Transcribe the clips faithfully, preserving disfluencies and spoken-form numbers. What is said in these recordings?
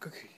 Cookie.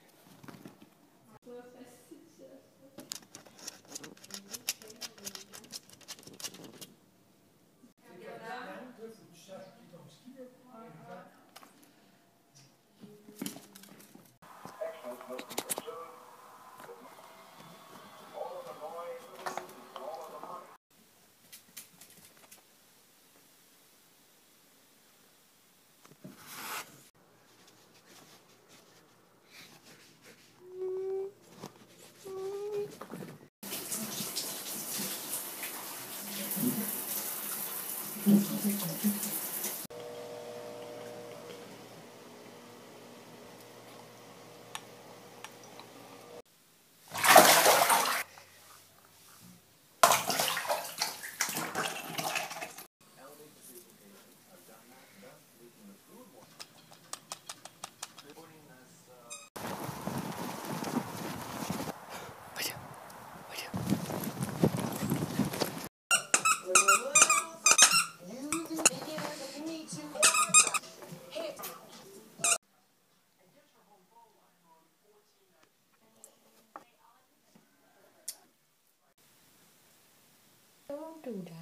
Do that.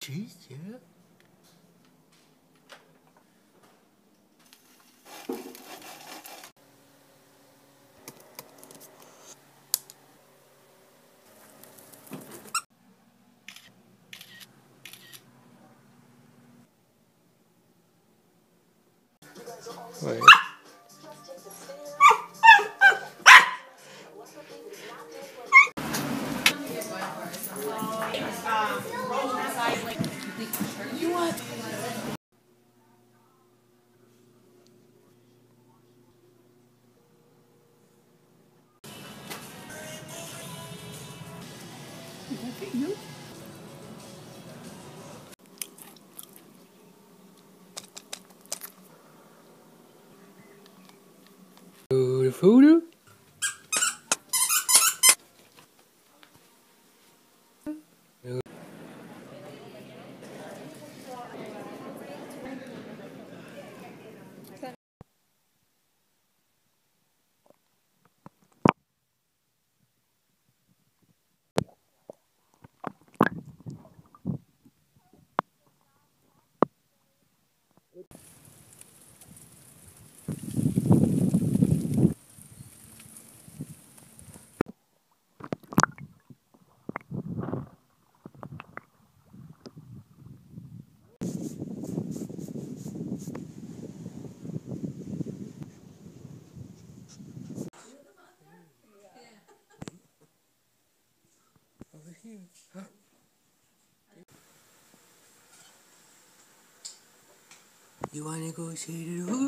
Cheese, yeah. Wait. You want? You? Voodoo, voodoo. Huh? You wanna go see the world?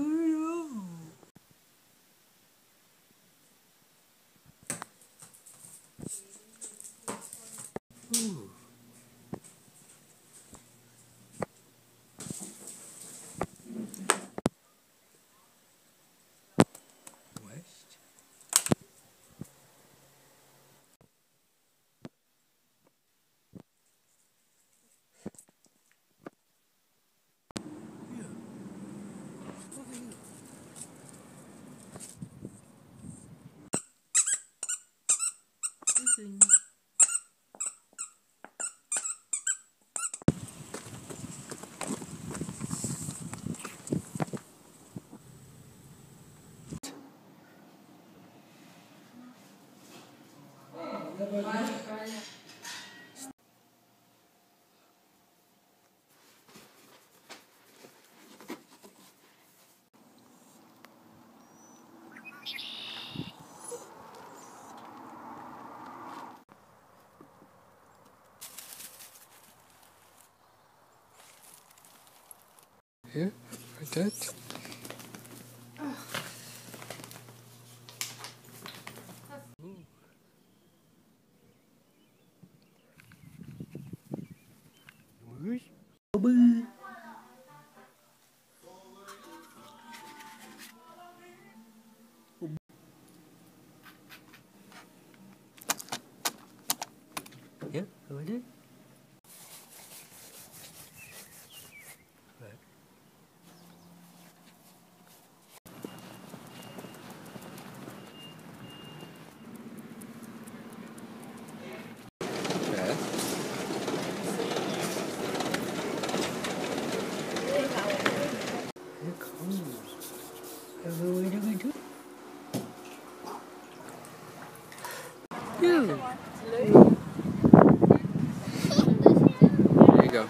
Ooh. Here, like that. Yeah, how is it? Right. Ew. There you go.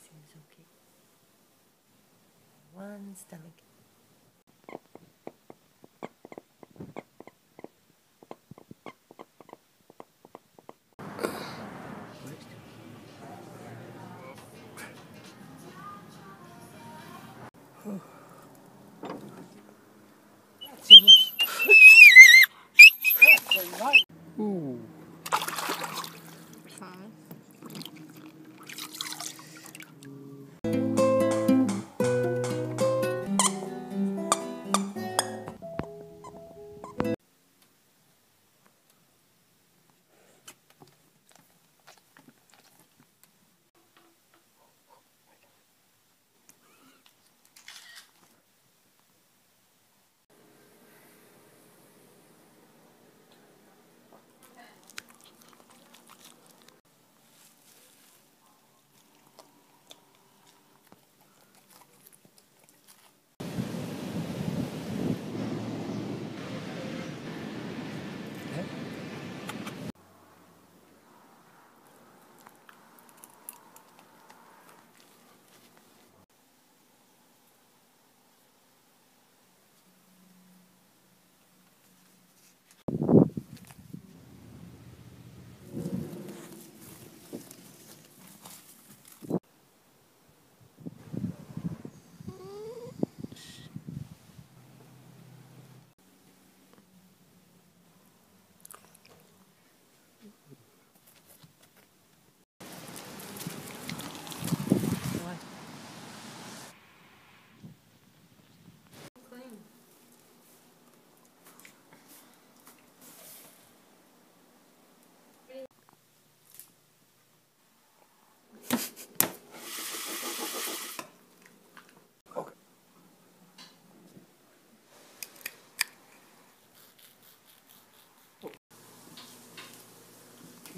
Seems okay. One stomach. Ooh.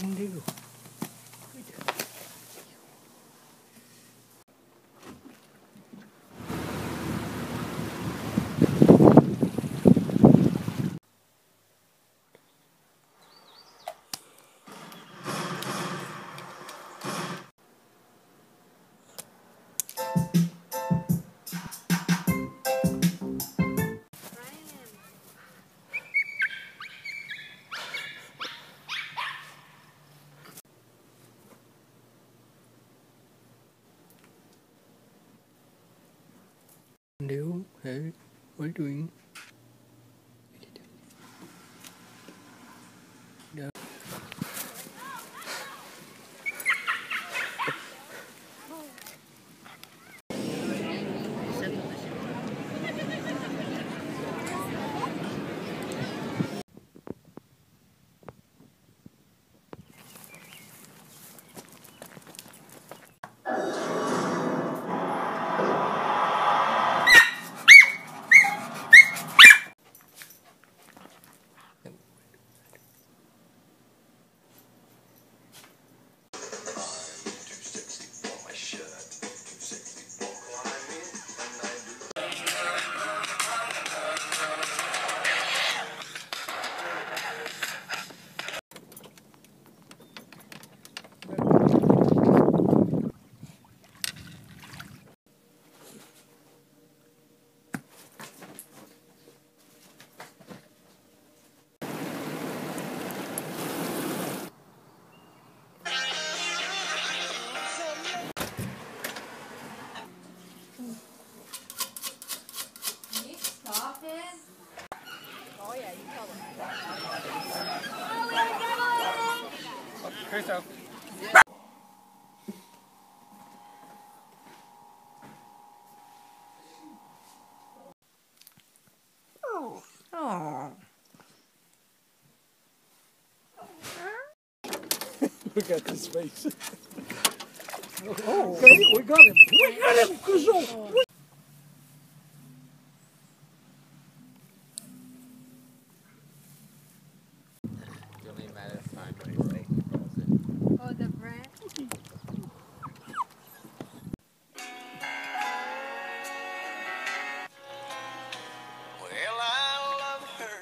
Indigo. Hello, hey, what are you doing? Yeah. Crusoe. Yeah. Oh. Oh. Look at his face. Oh. Okay, we got him. We got him, Crusoe. Oh. Well, I love her.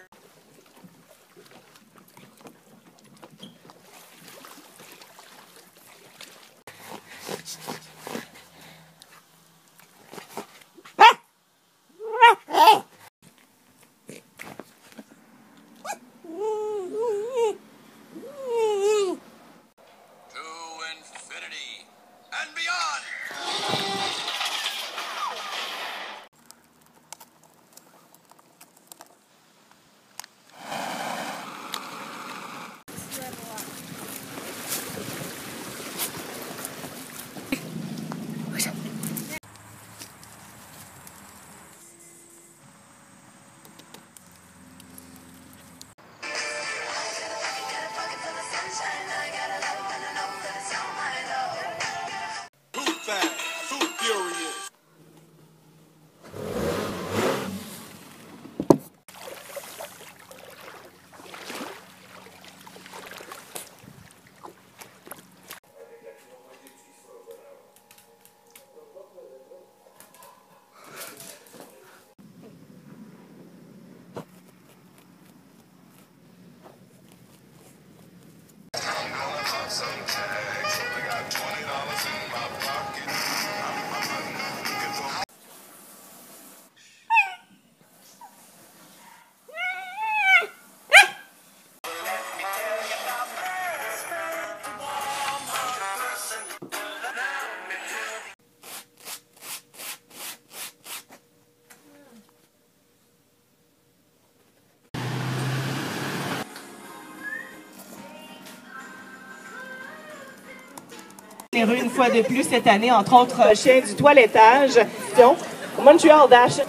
Heureux une fois de plus cette année, entre autres le chien du toilettage. Donc, Montreal Dash.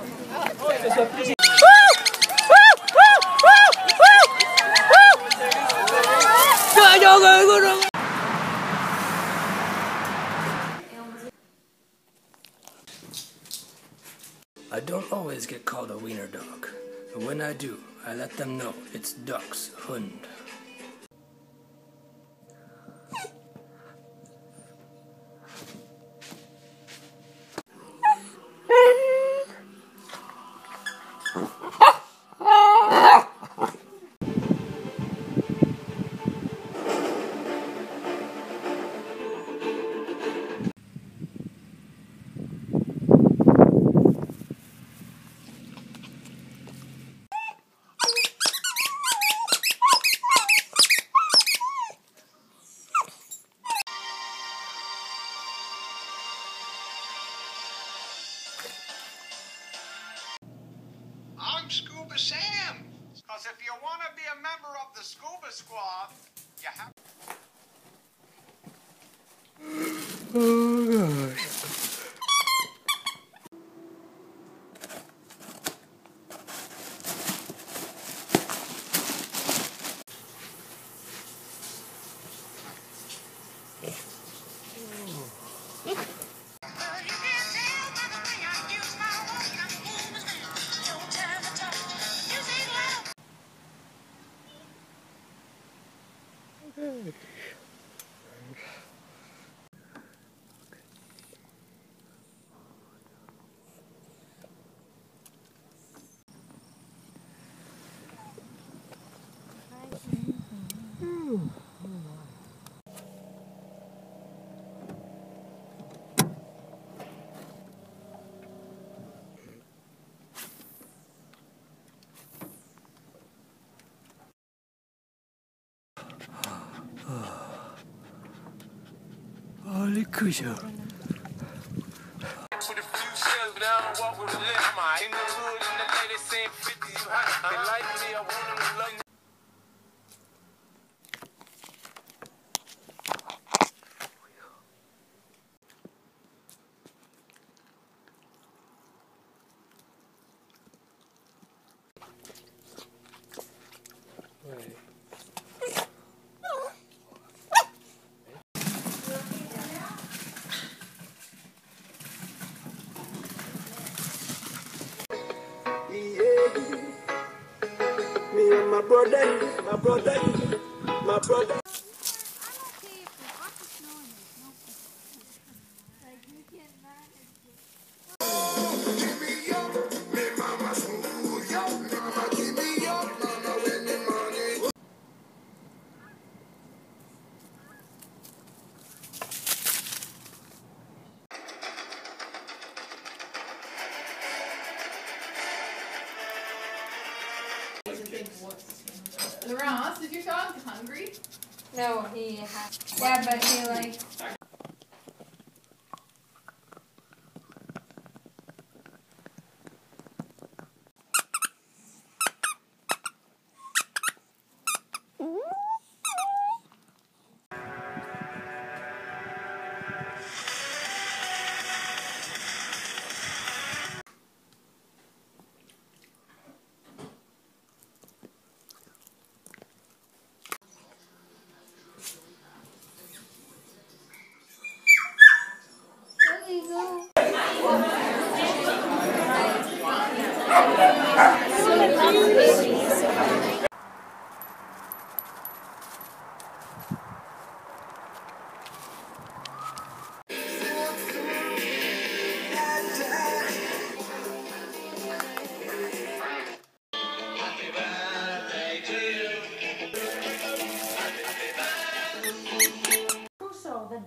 I don't always get called a wiener dog, but when I do, I let them know it's Duck's Hund. Scuba Sam, because if you want to be a member of the Scuba Squad, you have oh, God. Good. Holy Crusoe. With a few shells, but I don't walk with a limp. In the hood, in the day, they say fifty, you hot. They like me, I want them to love me. My brother, my brother, my brother. Laurence, is your dog hungry? No, he has. Yeah, but he like.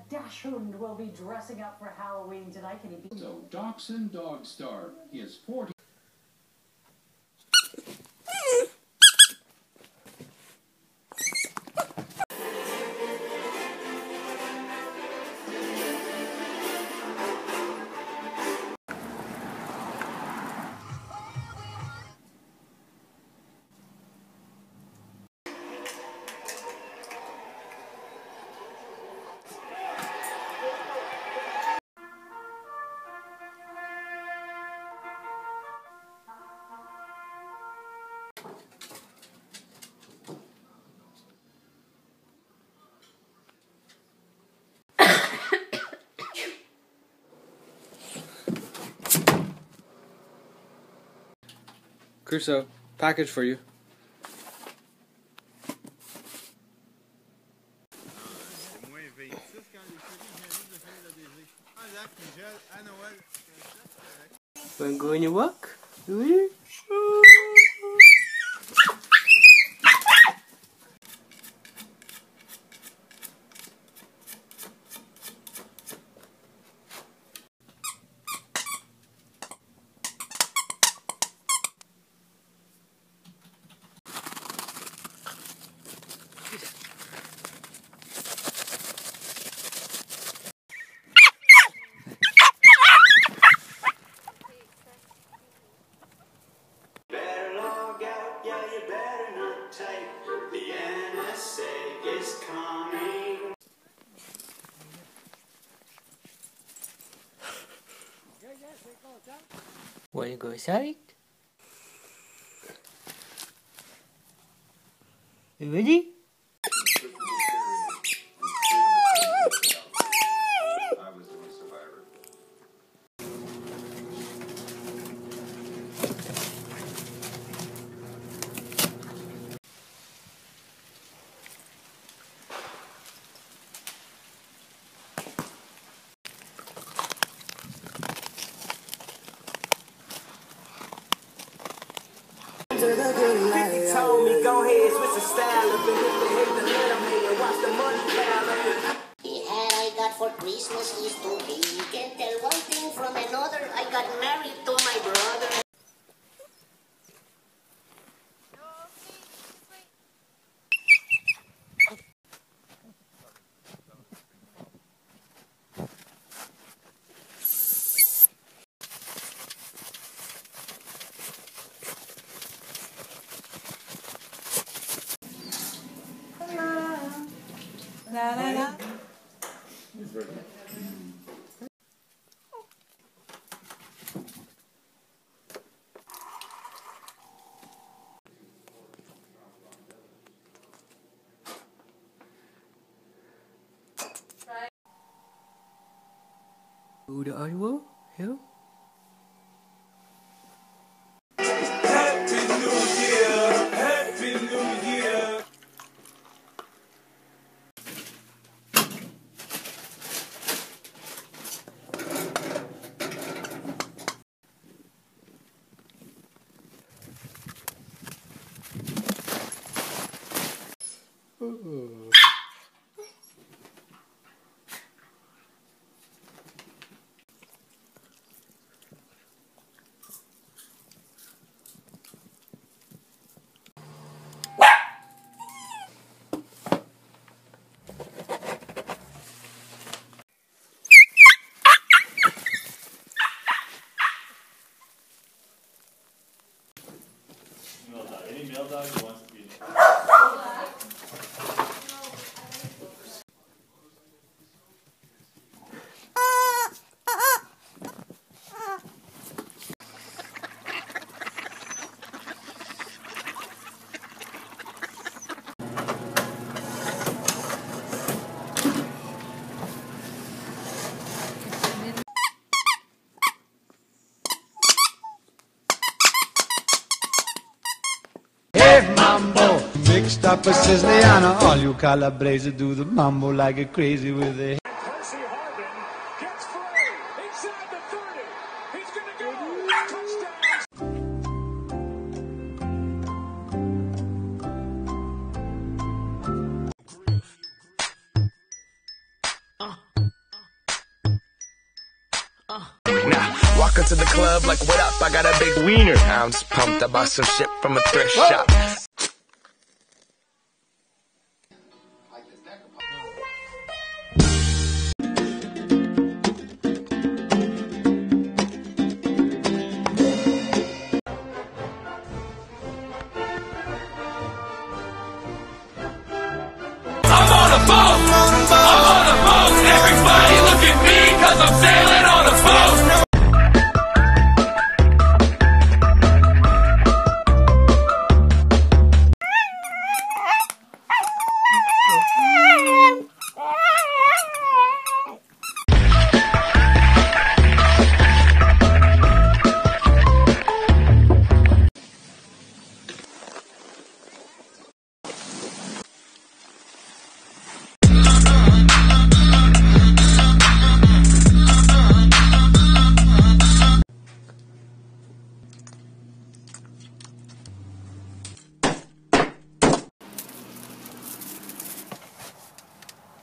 Dachshund will be dressing up for Halloween tonight. Can he be? So, Dachshund Dog Star is forty. Crusoe, package for you. We're going to walk. Want to go inside? You ready? fifty told me go ahead, switch the style up and hit the hit the head of me and watch the money pile up. The hat I got for Christmas is too big. You can't tell one thing from another. I got married to my brother. La, la, la. Who the are you? Here? Ooh. Any male dog who wants to be named. Mixed up a Cisneana, all you Calabrese do the mambo like a crazy with it. Percy Harvin gets free inside the thirty. He's gonna go touchdown. Now walk into the club like, what up? I got a big wiener. I'm just pumped. I bought some shit from a thrift shop.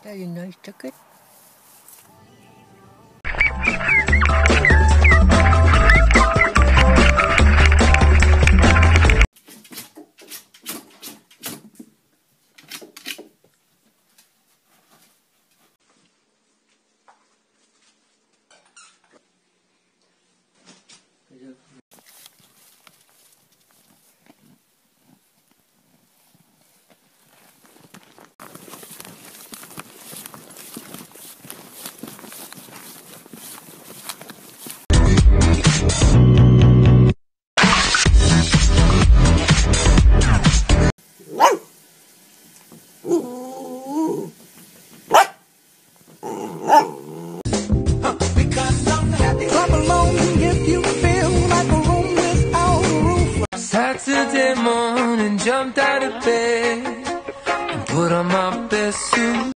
Very nice ticket. Saturday morning, jumped out of bed and put on my best suit.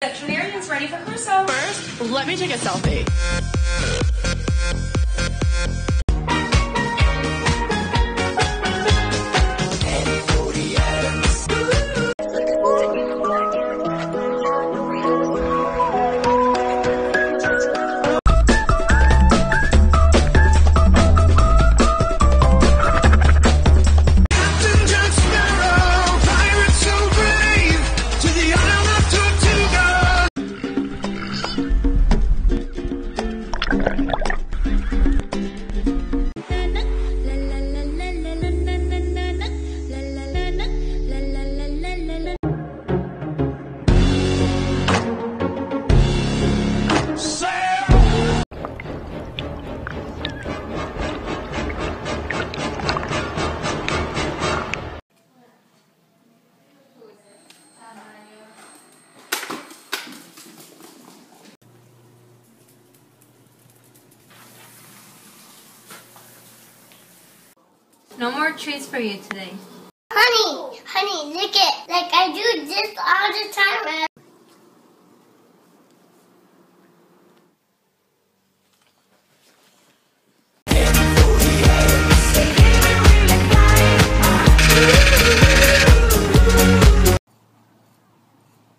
Veterinarian's ready for Crusoe. First, let me take a selfie. No more treats for you today. Honey, honey, lick it. Like I do this all the time.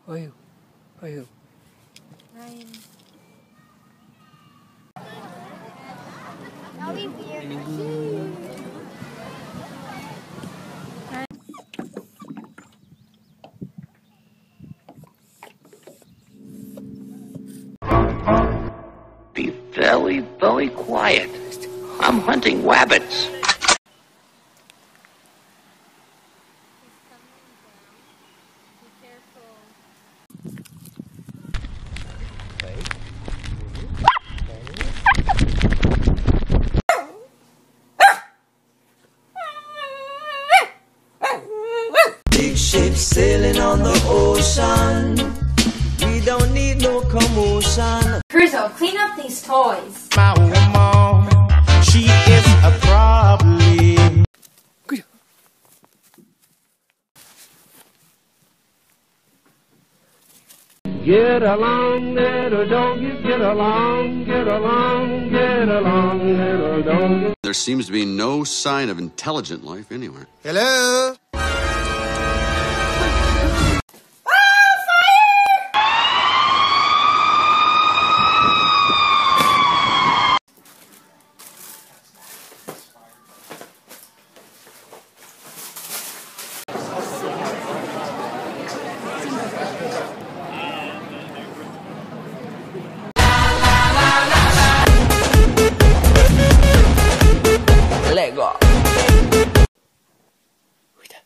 Who are you? Who are you? Ryan. That'll be weird. Very, very quiet. I'm hunting wabbits. Big ships sailing on the ocean. We don't need no commotion. Crusoe, clean up these toys. My mom, she is a problem. Good. Get along, little dog. Get along, get along, get along, little dog. There seems to be no sign of intelligent life anywhere. Hello? Lego. Wait up.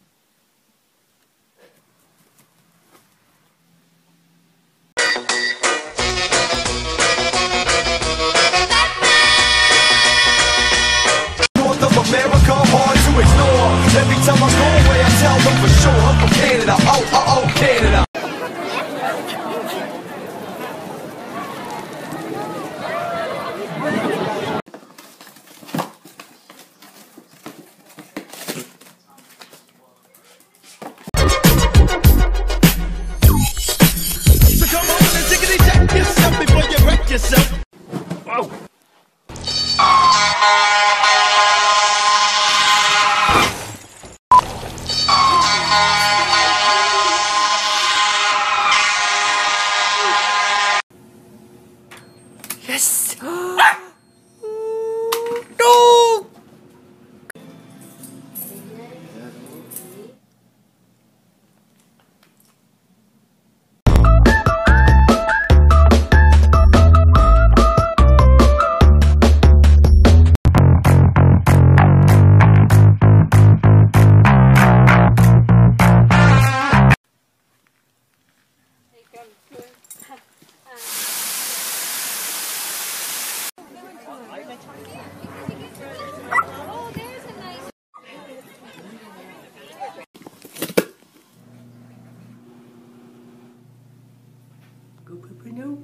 Go poo-poo now.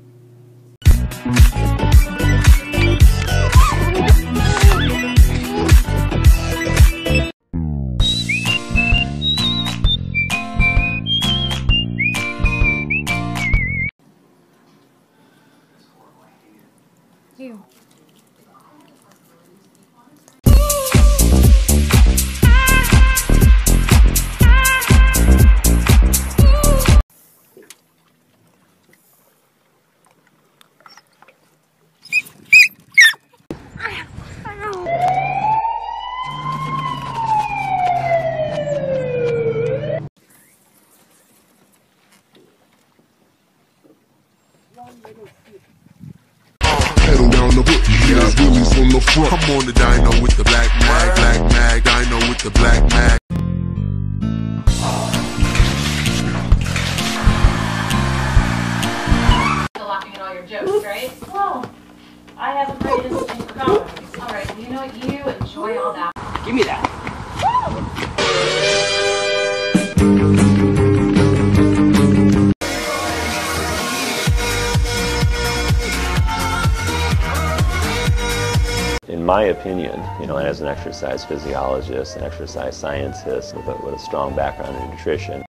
Come on the dino with the black mag, black mag, dino with the black mag. Still laughing at all your jokes, right? Well, I have a great instinct for comedy. Alright, you know what, you enjoy all that. Give me that. In my opinion, you know, and as an exercise physiologist, an exercise scientist with a, with a strong background in nutrition.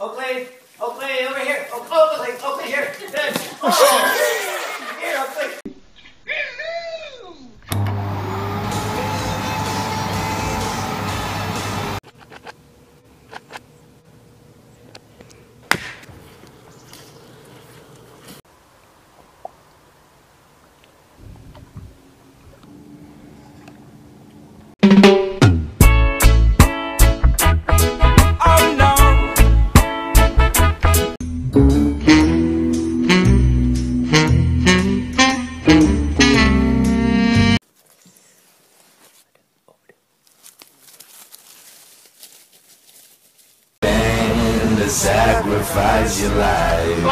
Oakley, Oakley, over here, Oakley, Oakley, here, here, Oakley. Sacrifice your life. Ah!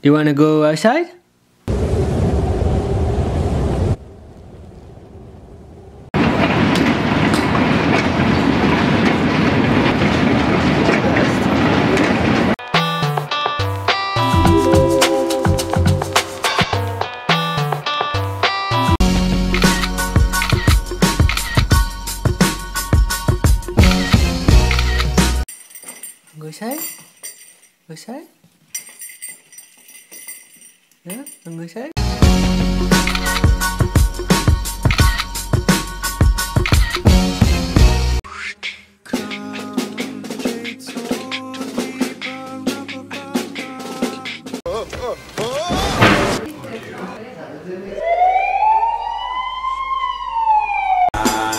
You wanna go outside? Go outside? Go outside? Yeah, I'm going to say.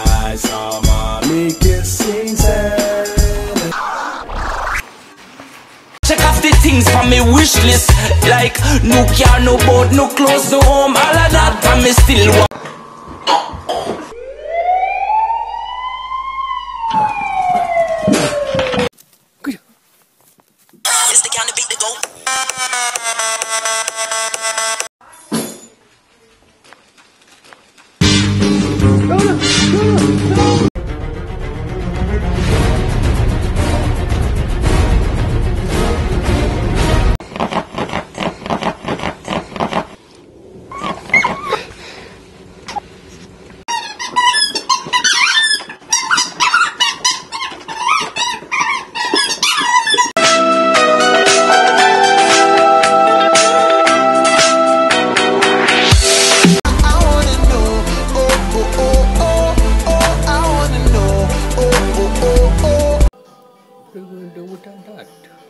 I saw mommy kissing Santa. Check off the things from my wish list, like no car, no boat, no clothes, no home, all of that, but me still want. Good. It's the kind of beat to go. Oh, no, no, no.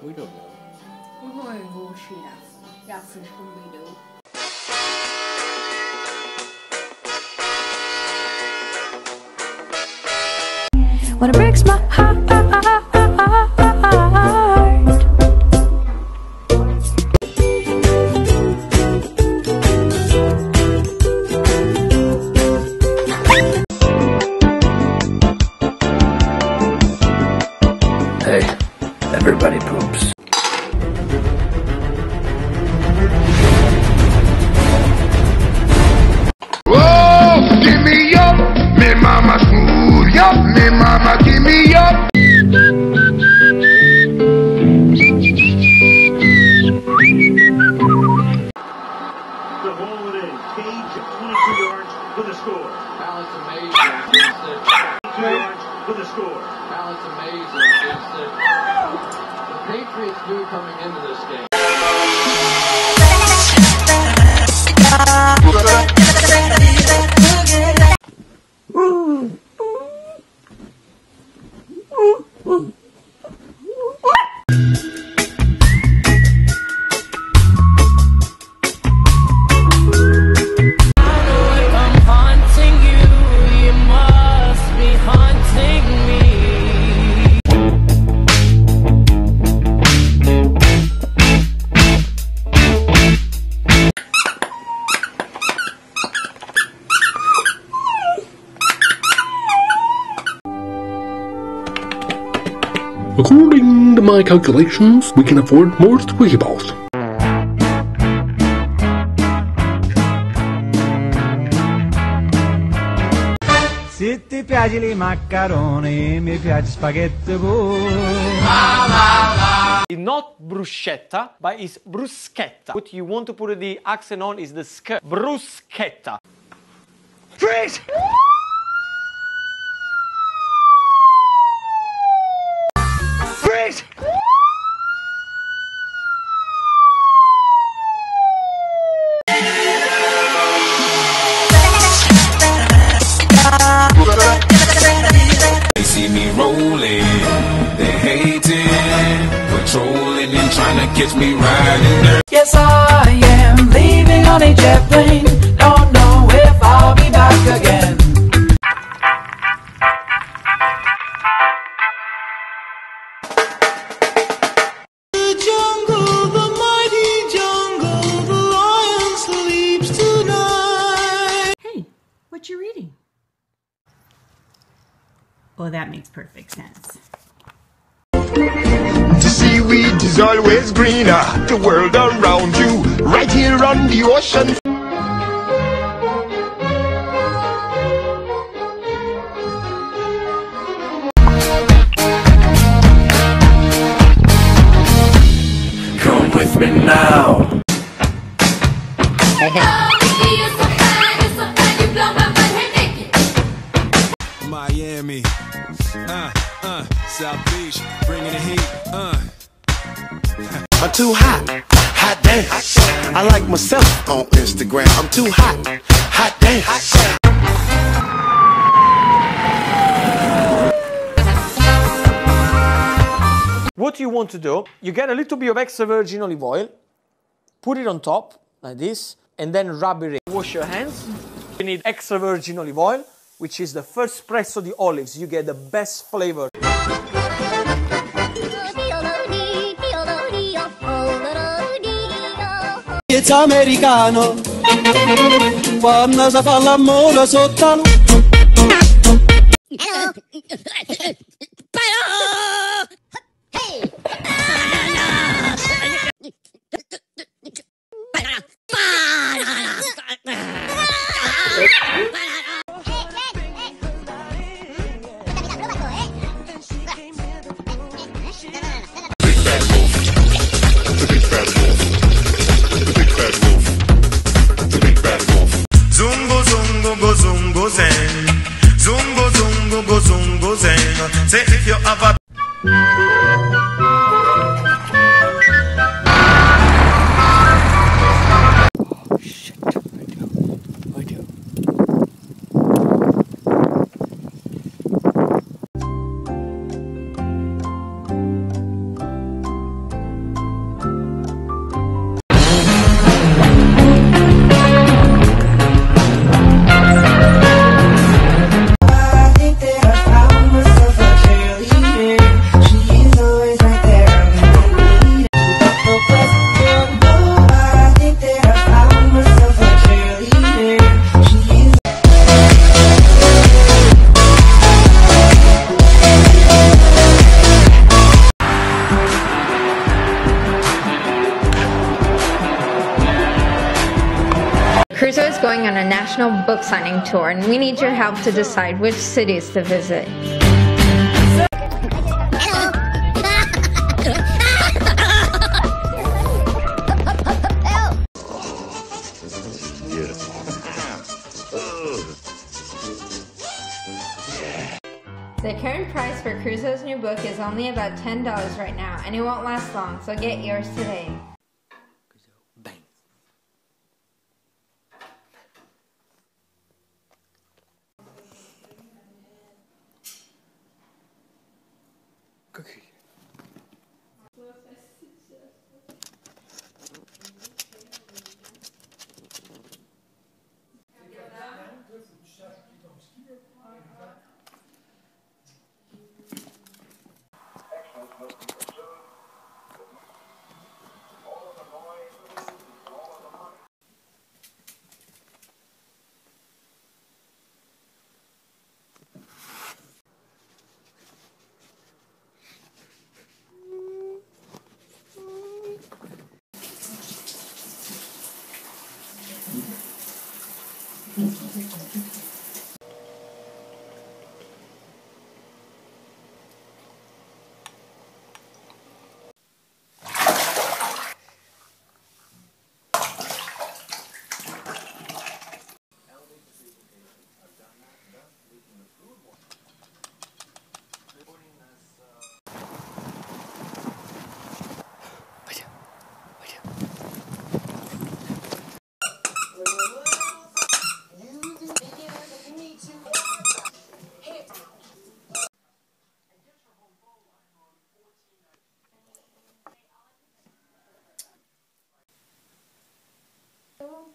We don't know. We're going to go shoot us. That's what we do. when it breaks my heart. Hey, everybody poops. According to my calculations, we can afford more squishy balls. Se ti piace il macarone, mi piace spaghetti bolo. Not bruschetta, but it's bruschetta. What you want to put the accent on is the sk. Bruschetta. Freeze! Gets me riding there. Yes, I am leaving on a jet plane. Don't know if I'll be back again. The jungle, the mighty jungle, the lion sleeps tonight. Hey, what you reading? Well, that makes perfect sense. The seaweed is always greener, the world around you, right here on the ocean. Come with me now. Miami, uh, uh, South Beach, bringing the heat, uh. I'm too hot, hot damn. I like myself on Instagram. I'm too hot, hot damn. What you want to do, you get a little bit of extra virgin olive oil, put it on top, like this, and then rub it in. Wash your hands. You need extra virgin olive oil, which is the first press of the olives. You get the best flavor. It's americano. Say if you have a Crusoe is going on a national book signing tour, and we need your help to decide which cities to visit. The current price for Crusoe's new book is only about ten dollars right now, and it won't last long, so get yours today. Cookie.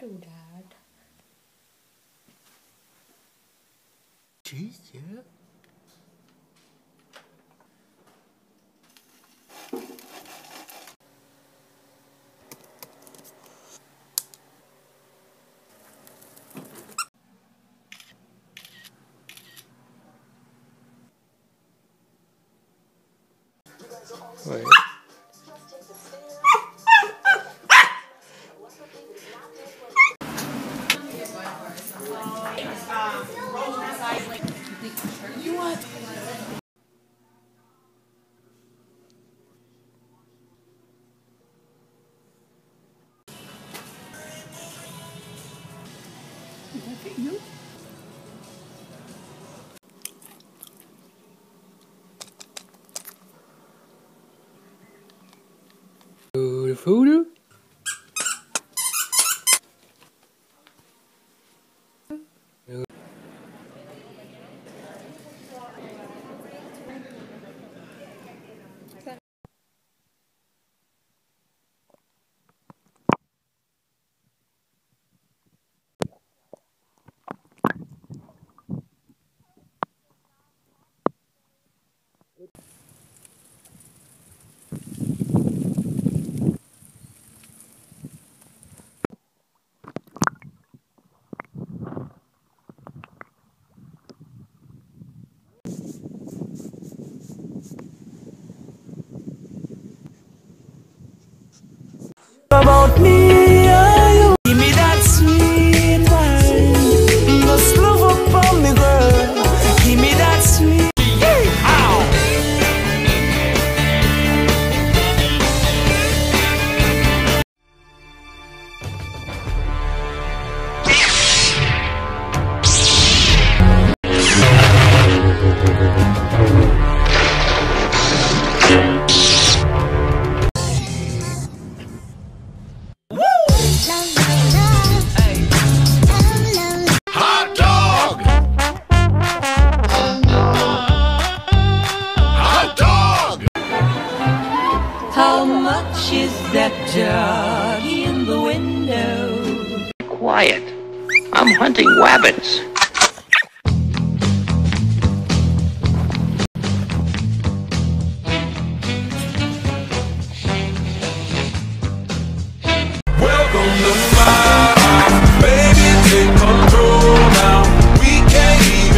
Do that. Jeez, yeah. Wait. You want? You? Voodoo, voodoo. About me. How much is that dog in the window? Quiet. I'm hunting wabbits. Welcome to my house. Baby, take control now. We can't even...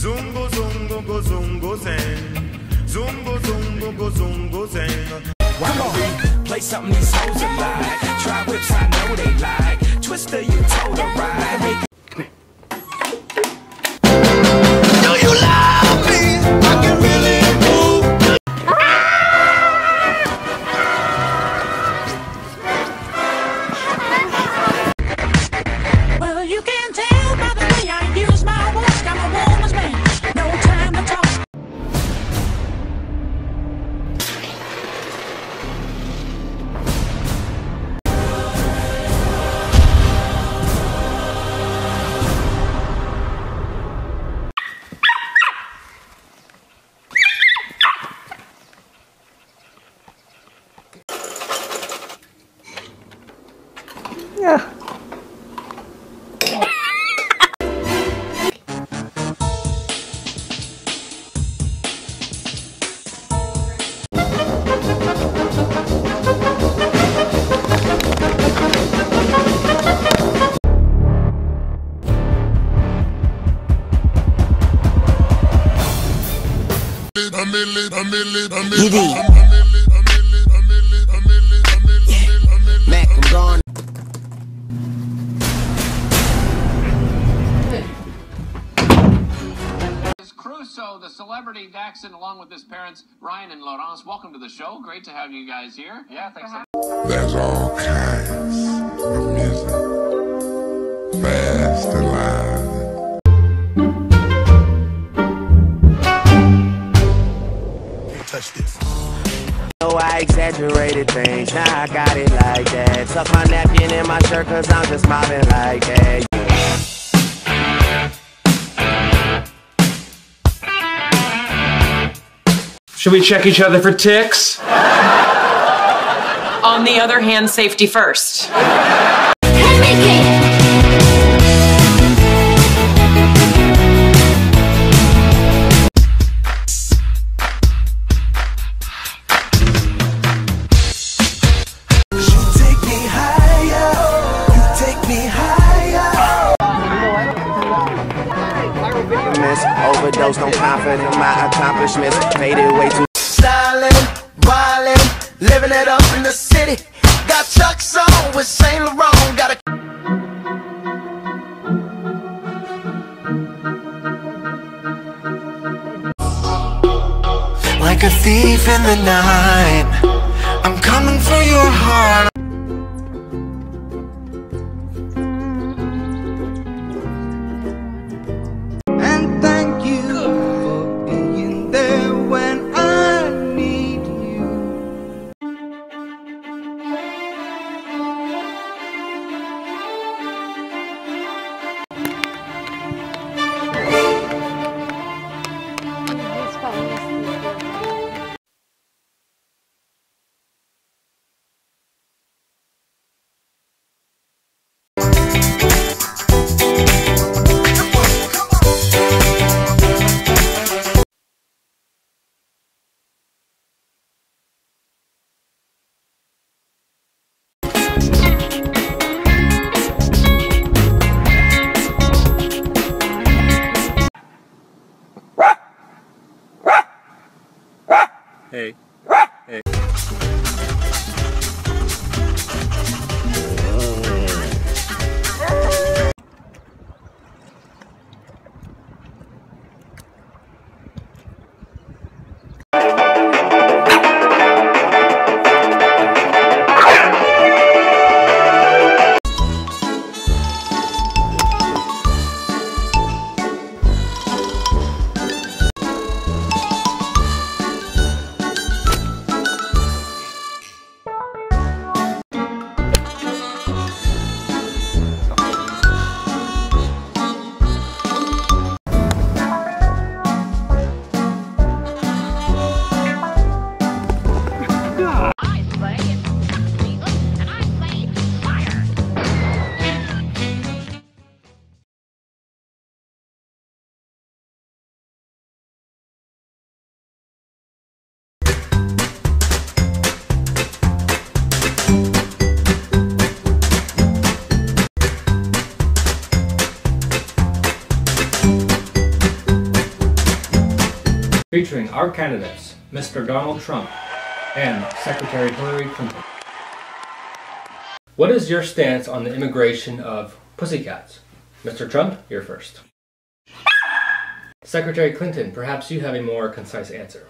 Zungo zungo go zungo zang. Zungo zungo go zungo zang. Why don't we play something these hoes are like? Try whips, I know they like. Twister, you told her right. Come here. Do you love me? I can really move. Ah! Well, you can tell by the way I use my words. I'm a woman's man. No time to talk. Yeah. Mac, I'm gone. Crusoe, the celebrity Daxon, along with his parents, Ryan and Laurence. Welcome to the show. Great to have you guys here. Yeah, thanks. There's all kinds of music. Fast and loud. Touch this. Oh, I exaggerated things. Now I got it like that. Tuck my napkin in my shirt, cause I'm just mobbing like that. Should we check each other for ticks? On the other hand, safety first. Overdosed on confidence in my accomplishments, faded way too. Silent, violent, living it up in the city. Got Chuck's on with Saint Laurent. Got a. Like a thief in the night, I'm coming for your heart. Hey. Hey. Featuring our candidates, Mister Donald Trump and Secretary Hillary Clinton. What is your stance on the immigration of pussycats? Mister Trump, you're first. Secretary Clinton, perhaps you have a more concise answer.